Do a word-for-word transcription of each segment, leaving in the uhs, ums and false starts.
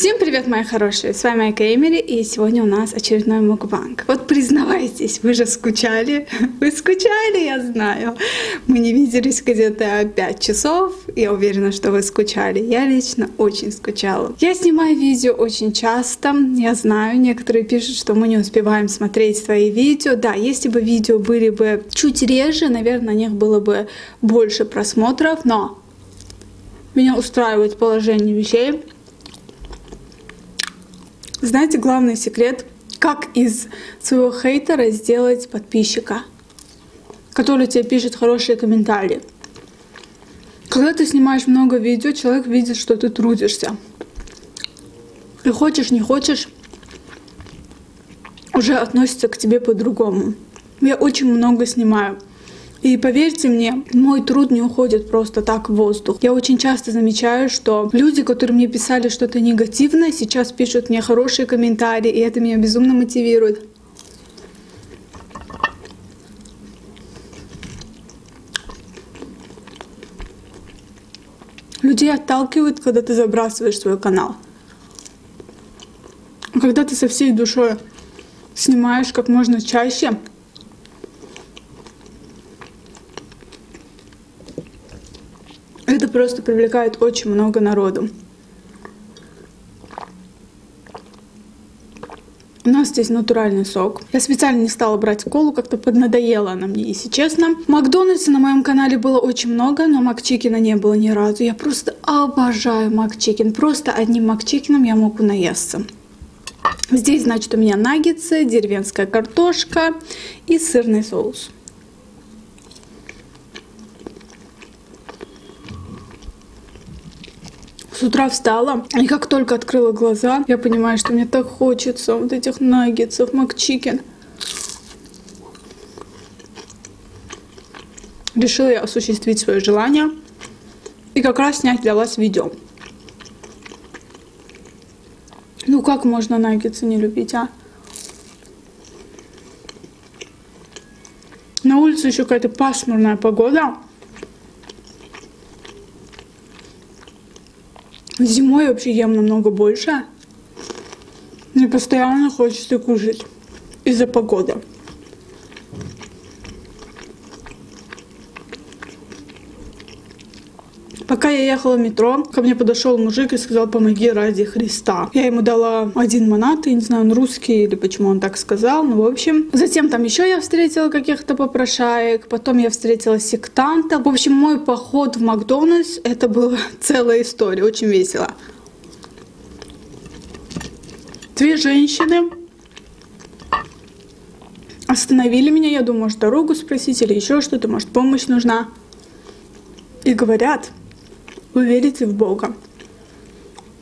Всем привет, мои хорошие! С вами Айка Эмилли, и сегодня у нас очередной мукбанг. Вот признавайтесь, вы же скучали? Вы скучали, я знаю. Мы не виделись где-то пять часов. Я уверена, что вы скучали. Я лично очень скучала. Я снимаю видео очень часто. Я знаю, некоторые пишут, что мы не успеваем смотреть свои видео. Да, если бы видео были бы чуть реже, наверное, на них было бы больше просмотров. Но меня устраивает положение вещей. Знаете, главный секрет, как из своего хейтера сделать подписчика, который тебе пишет хорошие комментарии. Когда ты снимаешь много видео, человек видит, что ты трудишься. И хочешь, не хочешь, уже относится к тебе по-другому. Я очень много снимаю. И поверьте мне, мой труд не уходит просто так в воздух. Я очень часто замечаю, что люди, которые мне писали что-то негативное, сейчас пишут мне хорошие комментарии, и это меня безумно мотивирует. Людей отталкивают, когда ты забрасываешь свой канал. А когда ты со всей душой снимаешь как можно чаще, это просто привлекает очень много народу. У нас здесь натуральный сок. Я специально не стала брать колу, как-то поднадоела она мне, если честно. Макдональдса на моем канале было очень много, но МакЧикена не было ни разу. Я просто обожаю МакЧикен. Просто одним МакЧикеном я могу наесться. Здесь, значит, у меня наггетсы, деревенская картошка и сырный соус. С утра встала, и как только открыла глаза, я понимаю, что мне так хочется вот этих наггетсов, МакЧикен. Решила я осуществить свое желание и как раз снять для вас видео. Ну как можно наггетсы не любить, а? На улице еще какая-то пасмурная погода. Зимой я вообще ем намного больше. Мне постоянно хочется кушать из-за погоды. Пока я ехала в метро, ко мне подошел мужик и сказал: «Помоги ради Христа». Я ему дала один манат, я не знаю, он русский или почему он так сказал, ну в общем. Затем там еще я встретила каких-то попрошаек, потом я встретила сектанта. В общем, мой поход в Макдональдс, это была целая история, очень весело. Две женщины остановили меня, я думаю, может дорогу спросить или еще что-то, может помощь нужна. И говорят: «Вы верите в Бога?»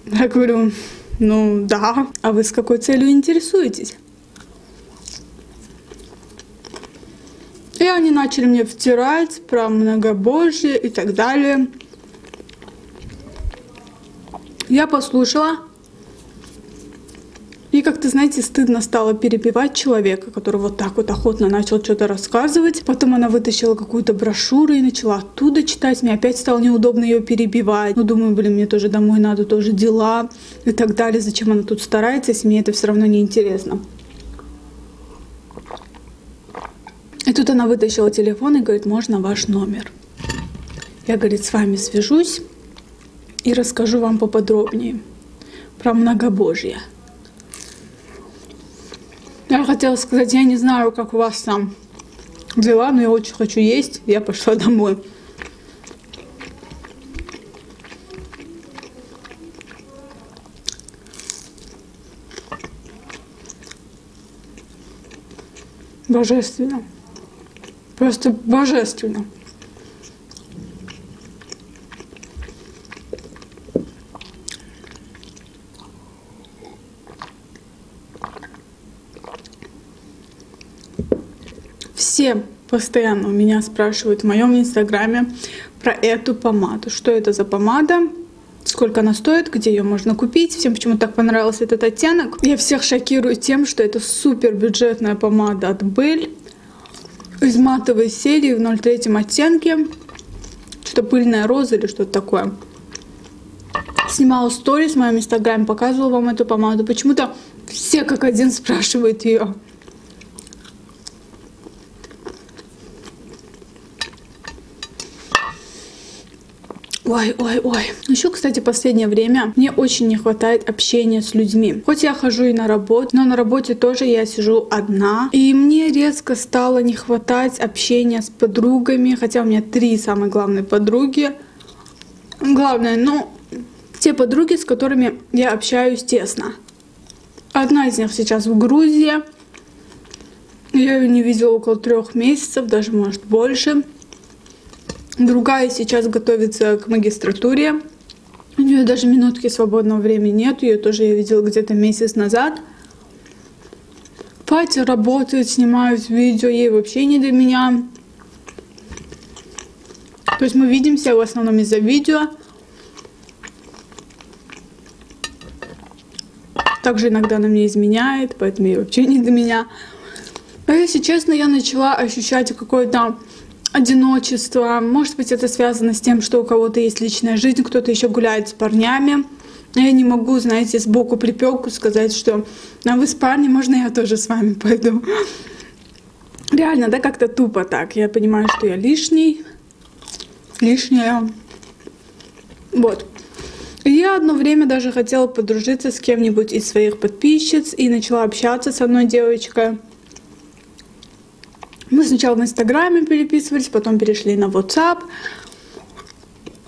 Я говорю: «Ну да». «А вы с какой целью интересуетесь?» И они начали мне втирать про многобожие и так далее. Я послушала. И как-то, знаете, стыдно стало перебивать человека, который вот так вот охотно начал что-то рассказывать. Потом она вытащила какую-то брошюру и начала оттуда читать. Мне опять стало неудобно ее перебивать. Ну, думаю, блин, мне тоже домой надо, тоже дела и так далее. Зачем она тут старается, если мне это все равно неинтересно? И тут она вытащила телефон и говорит: «Можно ваш номер?» Я, говорит, с вами свяжусь и расскажу вам поподробнее про многобожие. Я хотела сказать: я не знаю, как у вас там дела, но я очень хочу есть, я пошла домой. Божественно. Просто божественно. Все постоянно у меня спрашивают в моем инстаграме про эту помаду. Что это за помада? Сколько она стоит? Где ее можно купить? Всем почему так понравился этот оттенок. Я всех шокирую тем, что это супер бюджетная помада от Бель из матовой серии в ноль три оттенке. Что-то пыльная роза или что-то такое. снимала сторис в моем инстаграме, показывала вам эту помаду. Почему-то все как один спрашивают ее. Ой, ой, ой. Еще, кстати, в последнее время мне очень не хватает общения с людьми. Хоть я хожу и на работу, но на работе тоже я сижу одна. И мне резко стало не хватать общения с подругами. Хотя у меня три самые главные подруги. Главное, ну, те подруги, с которыми я общаюсь тесно. Одна из них сейчас в Грузии. Я ее не видела около трех месяцев, даже, может, больше. Другая сейчас готовится к магистратуре. У нее даже минутки свободного времени нет. Ее тоже я видела где-то месяц назад. Патя работает, снимает видео. Ей вообще не до меня. То есть мы видимся в основном из-за видео. Также иногда она мне изменяет, поэтому ей вообще не до меня. А если честно, я начала ощущать какое-то одиночество. Может быть, это связано с тем, что у кого-то есть личная жизнь, кто-то еще гуляет с парнями. Я не могу, знаете, сбоку припеку сказать, что «А вы с парнем, можно я тоже с вами пойду?» Реально, да, как-то тупо так. Я понимаю, что я лишний. Лишняя. Вот. Я одно время даже хотела подружиться с кем-нибудь из своих подписчиц и начала общаться с одной девочкой. Мы сначала в Инстаграме переписывались, потом перешли на WhatsApp.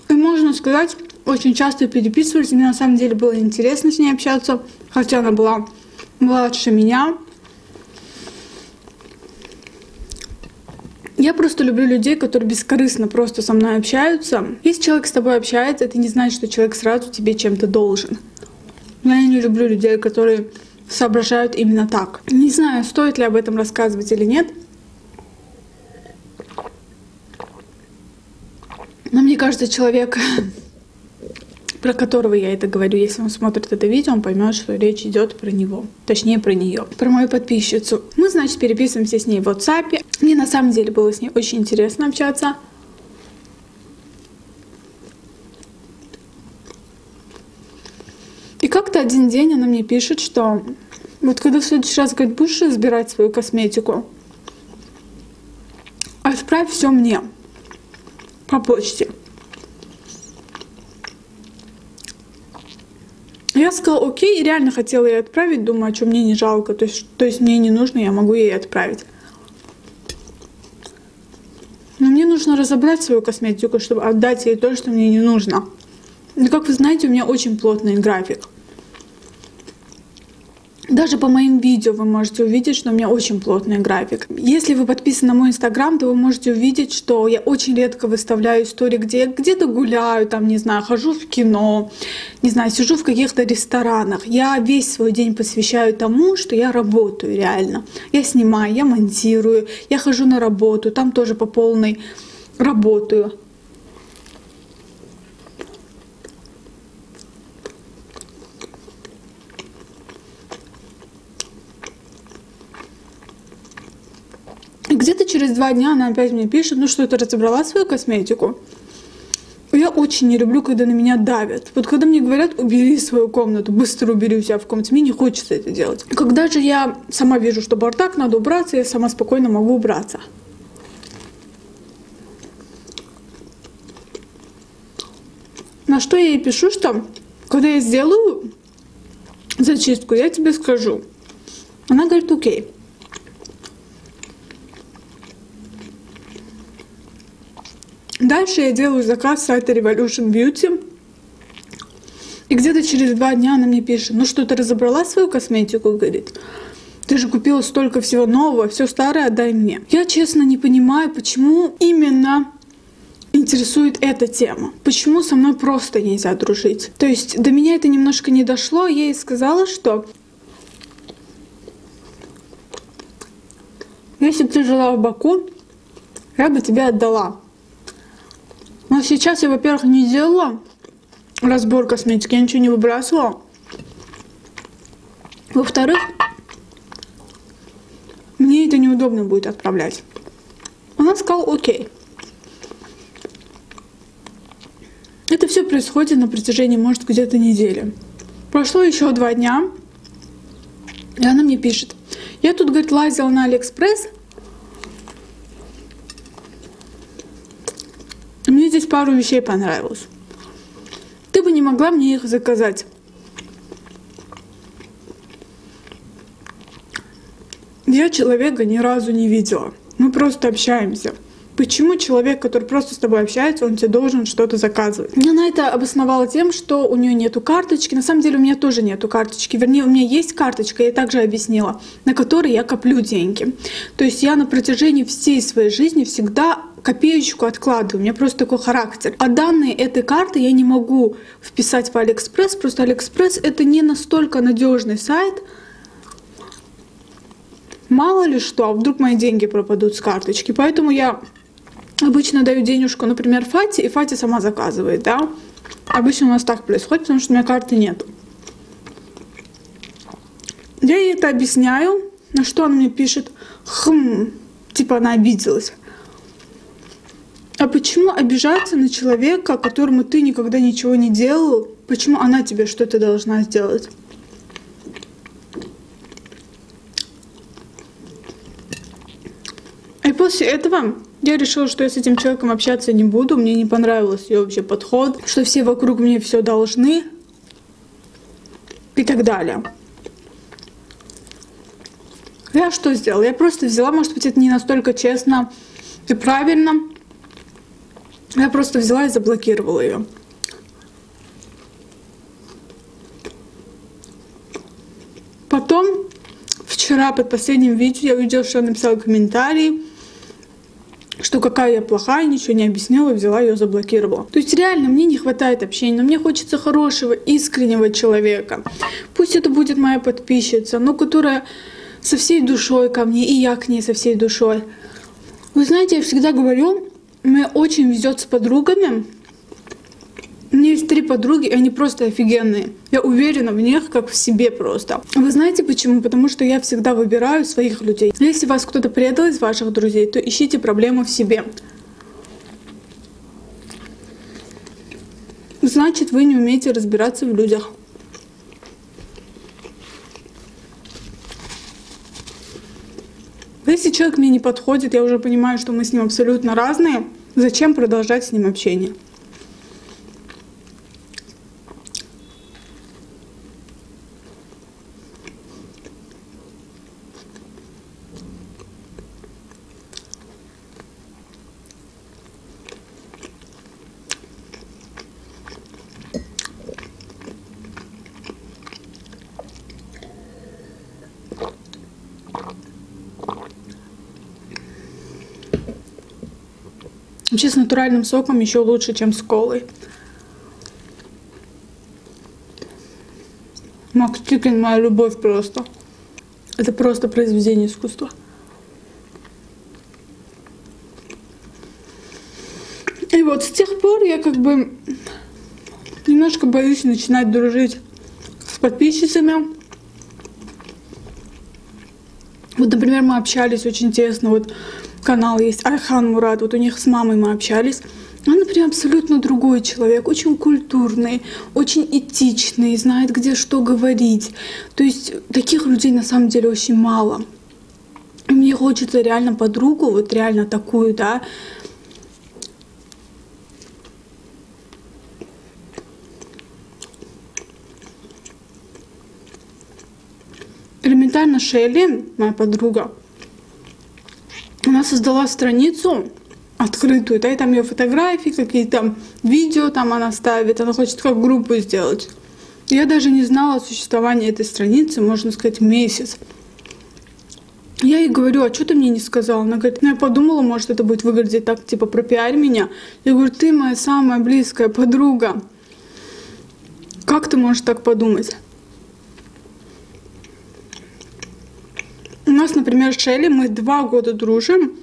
И, можно сказать, очень часто переписывались. Мне на самом деле было интересно с ней общаться, хотя она была младше меня. Я просто люблю людей, которые бескорыстно просто со мной общаются. Если человек с тобой общается, это не значит, что человек сразу тебе чем-то должен. Но я не люблю людей, которые соображают именно так. Не знаю, стоит ли об этом рассказывать или нет. Но мне кажется, человек, про которого я это говорю, если он смотрит это видео, он поймет, что речь идет про него. Точнее, про нее. Про мою подписчицу. Мы, значит, переписываемся с ней в WhatsApp. Мне на самом деле было с ней очень интересно общаться. И как-то один день она мне пишет, что вот когда в следующий раз, говорит, будешь разбирать свою косметику, отправь все мне. По почте. Я сказала, окей, реально хотела ей отправить, думаю, а что мне не жалко, то есть, то есть мне не нужно, я могу ей отправить. Но мне нужно разобрать свою косметику, чтобы отдать ей то, что мне не нужно. И как вы знаете, у меня очень плотный график. Даже по моим видео вы можете увидеть, что у меня очень плотный график. Если вы подписаны на мой инстаграм, то вы можете увидеть, что я очень редко выставляю истории, где я где-то гуляю, там, не знаю, хожу в кино, не знаю, сижу в каких-то ресторанах. Я весь свой день посвящаю тому, что я работаю реально. Я снимаю, я монтирую, я хожу на работу, там тоже по полной работаю. Где-то через два дня она опять мне пишет, ну что, ты разобрала свою косметику? Я очень не люблю, когда на меня давят. Вот когда мне говорят, убери свою комнату, быстро убери у себя в комнате, мне не хочется это делать. Когда же я сама вижу, что бардак, надо убраться, я сама спокойно могу убраться. На что я ей пишу, что когда я сделаю зачистку, я тебе скажу. Она говорит, окей. Дальше я делаю заказ с сайта Revolution Beauty. И где-то через два дня она мне пишет, ну что, ты разобрала свою косметику? Говорит, ты же купила столько всего нового, все старое отдай мне. Я честно не понимаю, почему именно интересует эта тема. Почему со мной просто нельзя дружить? То есть до меня это немножко не дошло. Я ей сказала, что если бы ты жила в Баку, я бы тебя отдала. Но сейчас я, во-первых, не делала разбор косметики, я ничего не выбрасывала. Во-вторых, мне это неудобно будет отправлять. Она сказала, окей. Это все происходит на протяжении, может, где-то недели. Прошло еще два дня, и она мне пишет. Я тут, говорит, лазила на Алиэкспресс. Мне здесь пару вещей понравилось. Ты бы не могла мне их заказать. Я человека ни разу не видела. Мы просто общаемся. Почему человек, который просто с тобой общается, он тебе должен что-то заказывать? Она это обосновала тем, что у нее нету карточки. На самом деле у меня тоже нету карточки. Вернее, у меня есть карточка, я также объяснила, на которой я коплю деньги. То есть я на протяжении всей своей жизни всегда копеечку откладываю. У меня просто такой характер. А данные этой карты я не могу вписать в Алиэкспресс. Просто Алиэкспресс — это не настолько надежный сайт. Мало ли что, а вдруг мои деньги пропадут с карточки. Поэтому я обычно даю денежку, например, Фате, и Фате сама заказывает, да. Обычно у нас так происходит, потому что у меня карты нет. Я ей это объясняю, на что она мне пишет, хм, типа она обиделась. А почему обижаться на человека, которому ты никогда ничего не делал? Почему она тебе что-то должна сделать? И после этого я решила, что я с этим человеком общаться не буду. Мне не понравился ее вообще подход, что все вокруг мне все должны и так далее. Я что сделала? Я просто взяла, может быть, это не настолько честно и правильно. Я просто взяла и заблокировала ее. Потом, вчера под последним видео, я увидела, что она написала комментарий, что какая я плохая, ничего не объяснила, взяла ее, заблокировала. То есть реально мне не хватает общения, но мне хочется хорошего, искреннего человека. Пусть это будет моя подписчица, но которая со всей душой ко мне, и я к ней со всей душой. Вы знаете, я всегда говорю, мне очень везет с подругами. У меня есть три подруги, и они просто офигенные. Я уверена в них, как в себе просто. Вы знаете почему? Потому что я всегда выбираю своих людей. Если вас кто-то предал из ваших друзей, то ищите проблему в себе. Значит, вы не умеете разбираться в людях. Если человек мне не подходит, я уже понимаю, что мы с ним абсолютно разные, зачем продолжать с ним общение? Вообще с натуральным соком еще лучше, чем с колой. МакЧикен — моя любовь просто. Это просто произведение искусства. И вот с тех пор я как бы немножко боюсь начинать дружить с подписчицами. Вот, например, мы общались очень тесно, вот канал есть Айхан Мурат, вот у них с мамой мы общались. Она прям абсолютно другой человек, очень культурный, очень этичный, знает, где что говорить. То есть таких людей на самом деле очень мало. И мне хочется реально подругу, вот реально такую, да. Элементарно Шелли, моя подруга, она создала страницу открытую, да, и там ее фотографии, какие-то видео там она ставит, она хочет как группу сделать. Я даже не знала о существовании этой страницы, можно сказать, месяц. Я ей говорю, а что ты мне не сказала? Она говорит, ну я подумала, может это будет выглядеть так, типа пропиарь меня. Я говорю, ты моя самая близкая подруга. Как ты можешь так подумать? У нас, например, с Шелли мы два года дружим,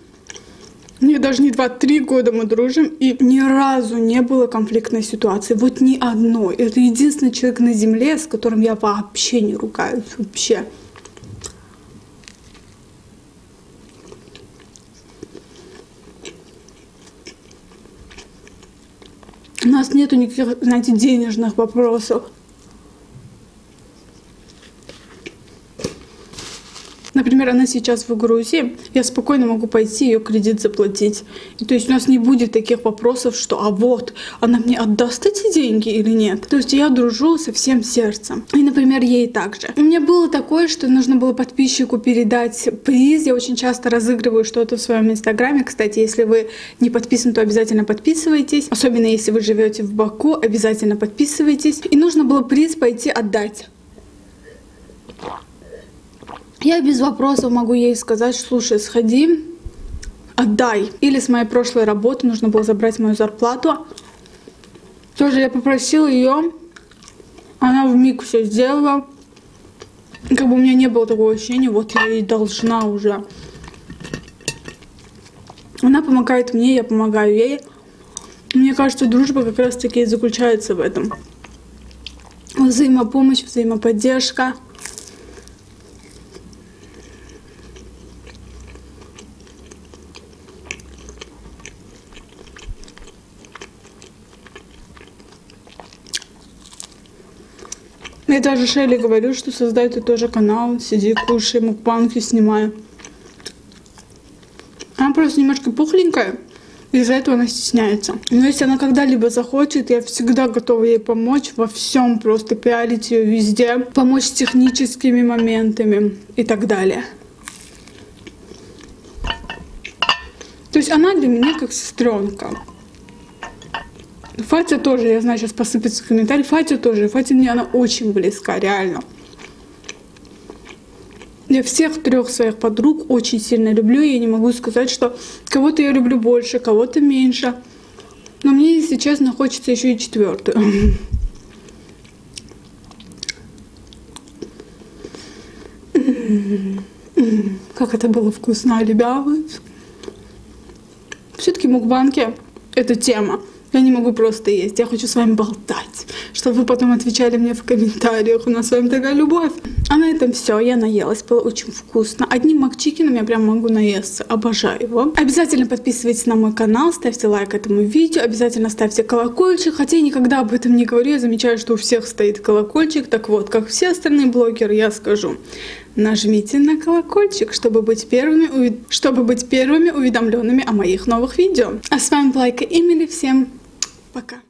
не, даже не два, три года мы дружим, и ни разу не было конфликтной ситуации, вот ни одной. Это единственный человек на земле, с которым я вообще не ругаюсь, вообще. нас нету никаких, знаете, денежных вопросов. Например, она сейчас в Грузии, я спокойно могу пойти ее кредит заплатить. И, то есть у нас не будет таких вопросов, что а вот, она мне отдаст эти деньги или нет. То есть я дружу со всем сердцем. И, например, ей также. У меня было такое, что нужно было подписчику передать приз. Я очень часто разыгрываю что-то в своем инстаграме. Кстати, если вы не подписаны, то обязательно подписывайтесь. Особенно если вы живете в Баку, обязательно подписывайтесь. И нужно было приз пойти отдать. Я без вопросов могу ей сказать, слушай, сходи, отдай. Или с моей прошлой работы нужно было забрать мою зарплату. Тоже я попросила ее, она вмиг все сделала. Как бы у меня не было такого ощущения, вот я ей должна уже. Она помогает мне, я помогаю ей. Мне кажется, дружба как раз таки и заключается в этом. Взаимопомощь, взаимоподдержка. Я даже Шелли говорю, что создай ты тоже канал, сиди, кушай, мукбанги снимай. Она просто немножко пухленькая, из-за этого она стесняется. Но если она когда-либо захочет, я всегда готова ей помочь во всем, просто пиарить ее везде, помочь с техническими моментами и так далее. То есть она для меня как сестренка. Фатя тоже, я знаю, сейчас посыпется комментарий. Фатя тоже. Фатя мне, она очень близка, реально. Я всех трех своих подруг очень сильно люблю. Я не могу сказать, что кого-то я люблю больше, кого-то меньше. Но мне, если честно, хочется еще и четвертую. Как это было вкусно, ребята. Все-таки мукбанки – это тема. Я не могу просто есть, я хочу с вами болтать, чтобы вы потом отвечали мне в комментариях. У нас с вами такая любовь. А на этом все, я наелась, было очень вкусно. Одним макчикеном я прям могу наесться, обожаю его. Обязательно подписывайтесь на мой канал, ставьте лайк этому видео, обязательно ставьте колокольчик. Хотя я никогда об этом не говорю, я замечаю, что у всех стоит колокольчик. Так вот, как все остальные блогеры, я скажу. Нажмите на колокольчик, чтобы быть первыми, чтобы быть первыми уведомленными о моих новых видео. А с вами была Айка Эмилли, всем пока!